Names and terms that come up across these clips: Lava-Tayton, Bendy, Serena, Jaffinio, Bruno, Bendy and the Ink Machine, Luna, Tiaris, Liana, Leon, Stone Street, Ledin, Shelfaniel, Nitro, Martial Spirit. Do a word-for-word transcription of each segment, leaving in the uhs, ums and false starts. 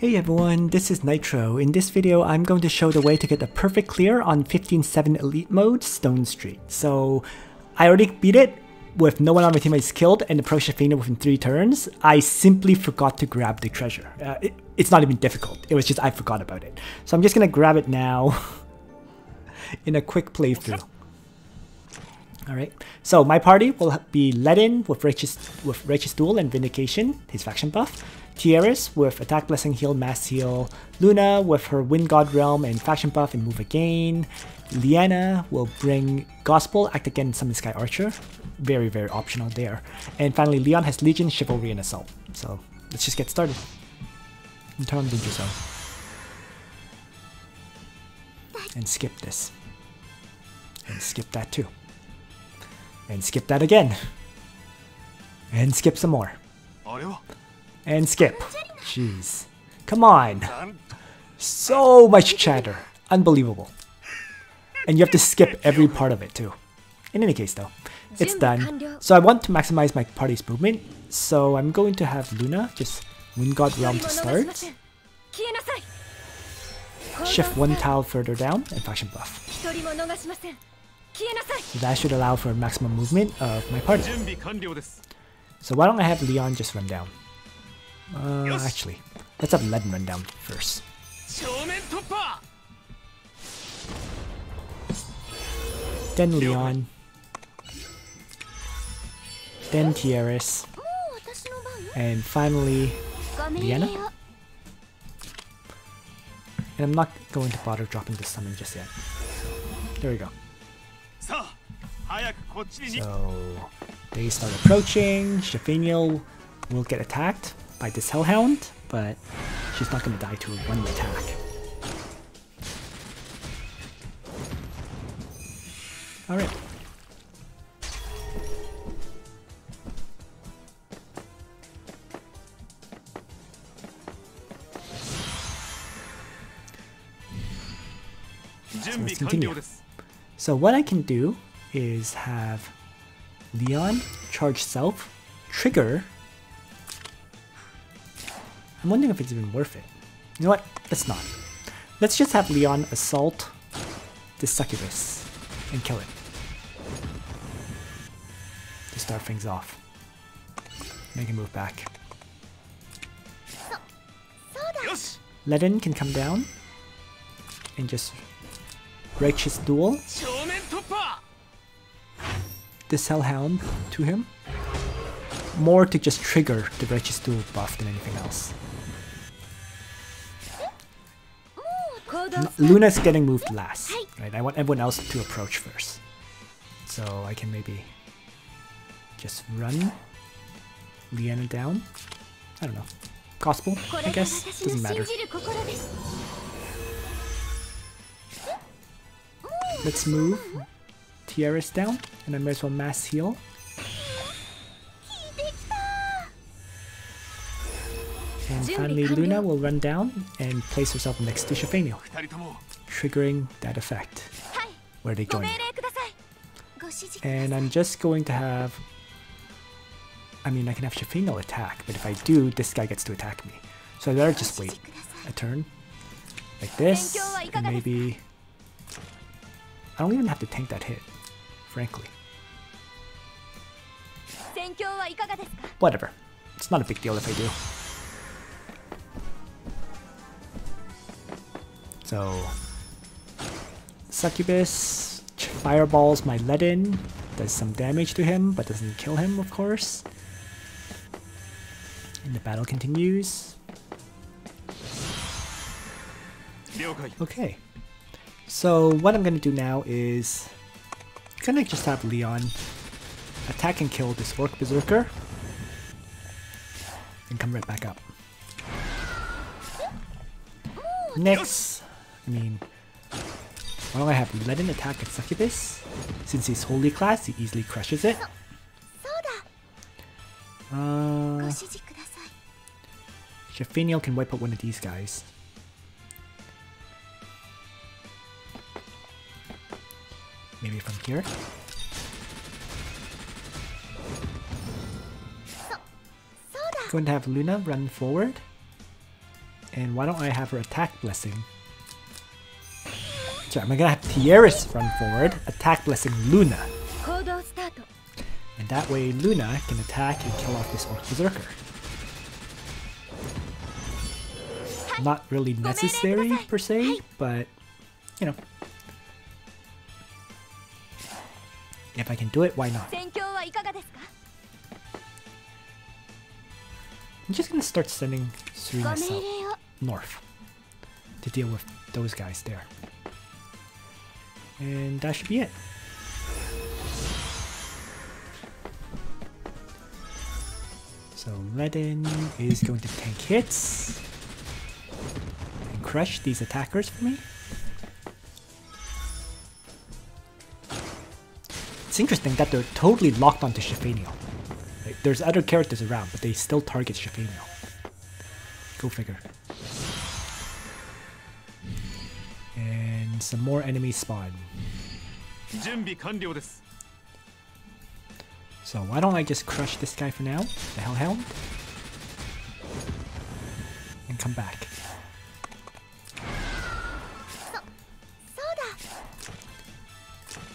Hey everyone, this is Nitro. In this video, I'm going to show the way to get the perfect clear on fifteen seven Elite Mode, Stone Street. So, I already beat it with no one on my teammates killed and approached Jaffinio within three turns. I simply forgot to grab the treasure. Uh, it, it's not even difficult, it was just I forgot about it. So I'm just gonna grab it now in a quick playthrough. Alright, so my party will be Ledin with Righteous, with Righteous Duel and Vindication, his faction buff. Tiaris with Attack, Blessing, Heal, Mass Heal. Luna with her Wind God Realm and faction buff and move again. Liana will bring Gospel, Act Again, Summon Sky Archer. Very, very optional there. And finally, Leon has Legion, Chivalry, and Assault. So let's just get started. And turn on Danger Zone. And skip this. And skip that too. And skip that again. And skip some more. And skip. Jeez. Come on. So much chatter. Unbelievable. And you have to skip every part of it too. In any case though, it's done. So I want to maximize my party's movement. So I'm going to have Luna just Wind God Realm to start. Shift one tile further down and faction buff. So that should allow for maximum movement of my party. So why don't I have Leon just run down? Uh, actually, let's have Ledin run down first. Then Leon. Then Tiaris. And finally, Liana. And I'm not going to bother dropping the summon just yet. There we go. So, they start approaching. Shelfaniel will get attacked by this hellhound, but she's not going to die to one attack. Alright. So let's continue. So what I can do is have Leon charge self, trigger. I'm wondering if it's even worth it. You know what? Let's not. Let's just have Leon assault this succubus and kill it. To start things off. Make him move back. Ledin can come down and just Righteous Duel this hellhound to him. More to just trigger the Righteous Duel buff than anything else. Luna's getting moved last, right? I want everyone else to approach first. So I can maybe just run Liana down. I don't know. Gospel, I guess. Doesn't matter. Let's move Tiaris down, and I might as well mass heal. And finally, Luna will run down and place herself next to Shelfaniel, triggering that effect where they join. And I'm just going to have... I mean, I can have Shelfaniel attack, but if I do, this guy gets to attack me. So I'd better just wait a turn, like this, and maybe... I don't even have to tank that hit, frankly. Whatever. It's not a big deal if I do. So, Succubus fireballs my Ledin, does some damage to him, but doesn't kill him, of course. And the battle continues. Okay. So what I'm going to do now is I'm going to just have Leon attack and kill this Orc Berserker and come right back up. Next, I mean, why don't I have Ledin attack at Succubus? Since he's Holy Class, he easily crushes it. Uh, Shelfaniel can wipe out one of these guys. Maybe from here. I'm going to have Luna run forward And why don't I have her attack blessing? So I'm gonna have Tiaris run forward, attack blessing Luna. And that way Luna can attack and kill off this Orc Berserker. Not really necessary per se, but you know. If I can do it, why not? I'm just gonna start sending Serena south, north, to deal with those guys there. And that should be it. So Ledin is going to tank hits and crush these attackers for me. It's interesting that they're totally locked onto Shelfaniel. Like, there's other characters around, but they still target Shelfaniel. Go figure. And some more enemies spawn. So why don't I just crush this guy for now, the Hellhound, and come back.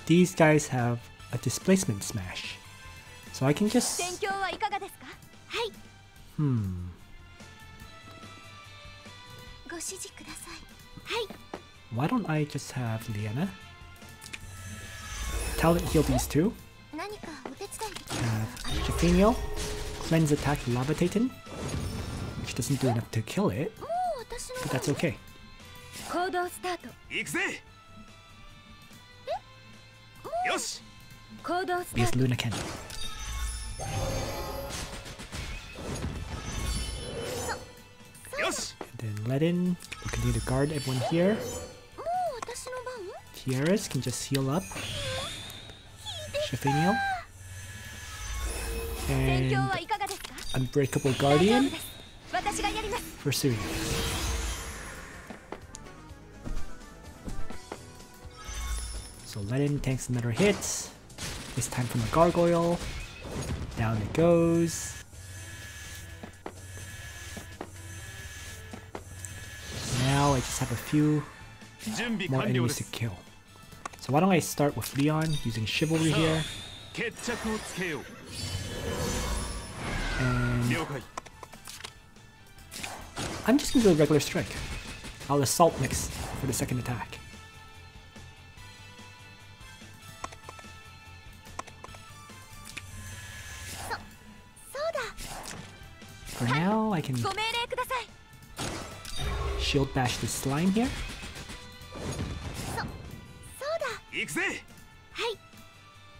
These guys have a displacement smash, so I can just... Hmm... Why don't I just have Liana? Talent heal these two. Have Jaffinio cleanse attack Lava-Tayton, which doesn't do enough to kill it, but that's okay. Because Luna can. And then Ledin will continue to guard everyone here. Tiaris can just heal up Shelfaniel. And Unbreakable Guardian for Serena. So Ledin tanks another hit. This time from a gargoyle. Down it goes. Now I just have a few more enemies to kill. So why don't I start with Leon using Chivalry here. And I'm just gonna do a regular strike. I'll assault next for the second attack. For now, I can shield bash this slime here.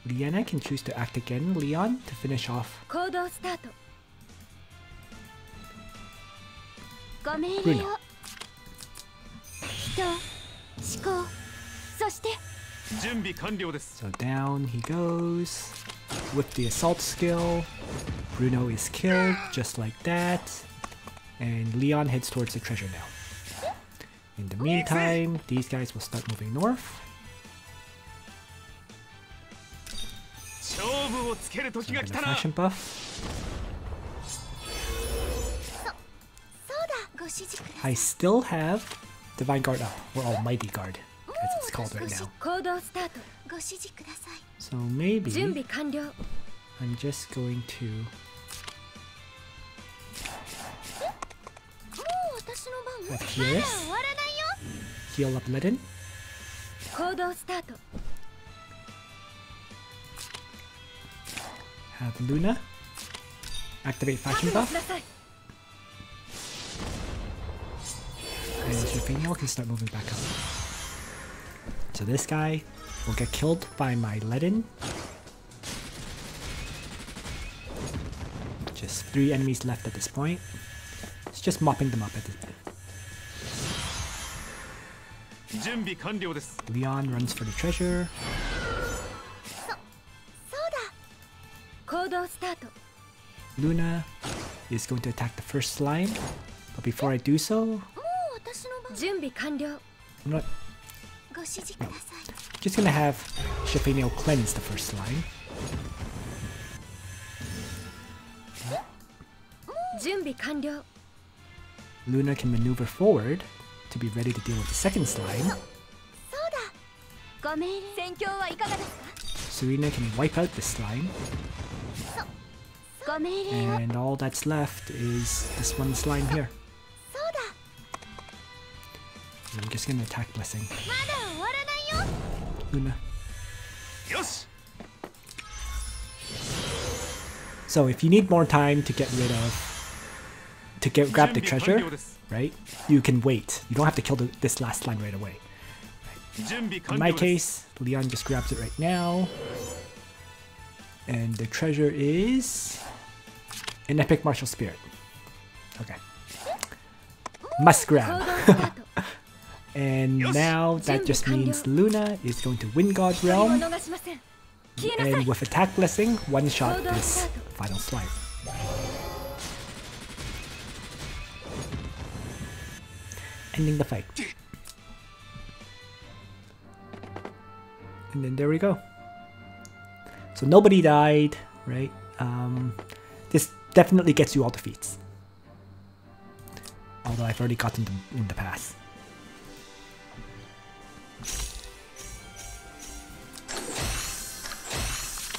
Liana can choose to act again, Leon, to finish off Bruno. So down he goes. With the assault skill, Bruno is killed, just like that. And Leon heads towards the treasure now. In the meantime, these guys will start moving north. So I'm gonna fashion buff. I still have Divine Guard up, or Almighty Guard, as it's called right now. So maybe I'm just going to... Up here. Heal up Ledin. Have Luna activate Fashion Buff. And Shelfaniel can start moving back up. So this guy will get killed by my Ledin. Just three enemies left at this point. It's just mopping them up at this point. Leon runs for the treasure. Luna is going to attack the first slime, but before I do so, I'm not, no, just gonna have Shelfaniel cleanse the first slime. Luna can maneuver forward to be ready to deal with the second slime. Serena can wipe out this slime. And all that's left is this one slime here. I'm just gonna attack Blessing. Luna. So if you need more time to get rid of, to get grab the treasure, right? You can wait. You don't have to kill the, this last slime right away. Right. In my case, Leon just grabs it right now. And the treasure is an epic martial spirit. Okay. Must grab. And now that just means Luna is going to Wind God Realm. And with Attack Blessing, one shot this final slime. Ending the fight. And then there we go. So nobody died, right? Um, this definitely gets you all defeats. Although I've already gotten them in the past.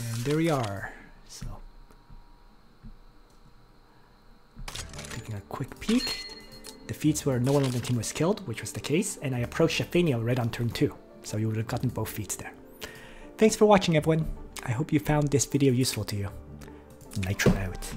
And there we are. So, taking a quick peek. Defeats where no one on the team was killed, which was the case, and I approached Shelfaniel right on turn two. So you would have gotten both feats there. Thanks for watching, everyone. I hope you found this video useful to you. Nitro out.